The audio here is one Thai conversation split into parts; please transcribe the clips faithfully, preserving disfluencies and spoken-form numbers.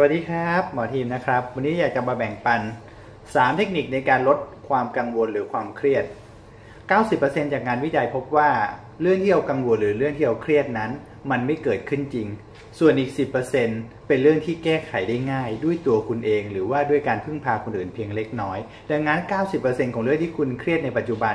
สวัสดีครับหมอทีมนะครับวันนี้อยากจะมาแบ่งปันสามเทคนิคในการลดความกังวลหรือความเครียด เก้าสิบเปอร์เซ็นต์ จากงานวิจัยพบว่าเรื่องที่เรากังวลหรือเรื่องที่เราเครียดนั้นมันไม่เกิดขึ้นจริงส่วนอีก สิบเปอร์เซ็นต์ เป็นเรื่องที่แก้ไขได้ง่ายด้วยตัวคุณเองหรือว่าด้วยการพึ่งพาคนอื่นเพียงเล็กน้อยดังนั้น เก้าสิบเปอร์เซ็นต์ ของเรื่องที่คุณเครียดในปัจจุบัน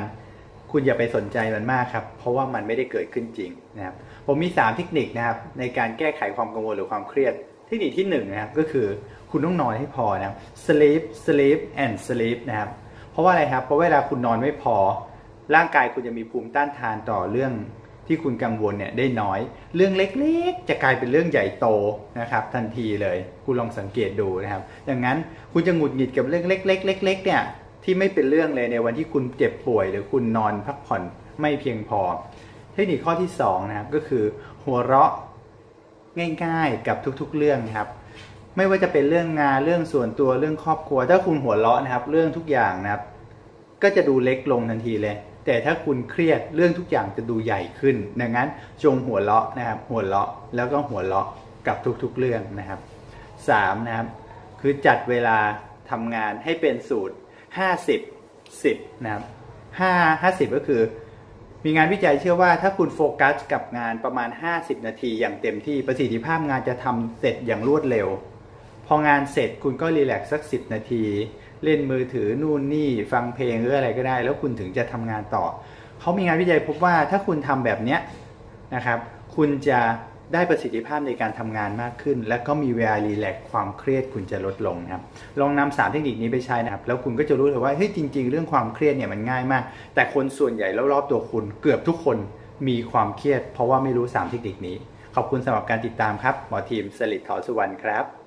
คุณอย่าไปสนใจมันมากครับเพราะว่ามันไม่ได้เกิดขึ้นจริงนะครับผมมีสามเทคนิคนะครับในการแก้ไขความกังวลหรือความเครียดเทคนิคที่หนึ่ง นะครับก็คือคุณต้องนอนให้พอนะครับ sleep sleep and sleep นะครับเพราะว่าอะไรครับเพราะเวลาคุณนอนไม่พอร่างกายคุณจะมีภูมิต้านทานต่อเรื่องที่คุณกังวลเนี่ยได้น้อยเรื่องเล็กๆจะกลายเป็นเรื่องใหญ่โตนะครับทันทีเลยคุณลองสังเกตดูนะครับดังนั้นคุณจะหงุดหงิดกับเรื่องเล็กๆเล็กๆเนี่ยที่ไม่เป็นเรื่องเลยในวันที่คุณเจ็บป่วยหรือคุณนอนพักผ่อนไม่เพียงพอเทคนิคข้อที่สองนะครับก็คือหัวเราะง่ายๆกับทุกๆเรื่องนะครับไม่ว่าจะเป็นเรื่องงานเรื่องส่วนตัวเรื่องครอบครัวถ้าคุณหัวเราะนะครับเรื่องทุกอย่างนะครับก็จะดูเล็กลงทันทีเลยแต่ถ้าคุณเครียดเรื่องทุกอย่างจะดูใหญ่ขึ้นดังนั้นจงหัวเราะนะครับหัวเราะแล้วก็หัวเราะกับทุกๆเรื่องนะครับสามนะครับคือจัดเวลาทำงานให้เป็นสูตรห้าสิบ สิบนะครับห้า ห้าสิบก็คือมีงานวิจัยเชื่อว่าถ้าคุณโฟกัสกับงานประมาณห้าสิบนาทีอย่างเต็มที่ประสิทธิภาพงานจะทำเสร็จอย่างรวดเร็วพองานเสร็จคุณก็รีแลกซ์สักสิบนาทีเล่นมือถือนู่นนี่ฟังเพลงหรืออะไรก็ได้แล้วคุณถึงจะทำงานต่อเขามีงานวิจัยพบว่าถ้าคุณทำแบบนี้นะครับคุณจะได้ประสิทธิภาพในการทำงานมากขึ้นและก็มีเวลารีแลกซ์ความเครียดคุณจะลดลงครับลองนำสามเทคนิคนี้ไปใช้นะครับแล้วคุณก็จะรู้เลยว่าเฮ้ยจริงๆเรื่องความเครียดเนี่ยมันง่ายมากแต่คนส่วนใหญ่รอบๆตัวคุณเกือบทุกคนมีความเครียดเพราะว่าไม่รู้สามเทคนิคนี้ขอบคุณสำหรับการติดตามครับหมอทีมสลิด ถอสุวรรณครับ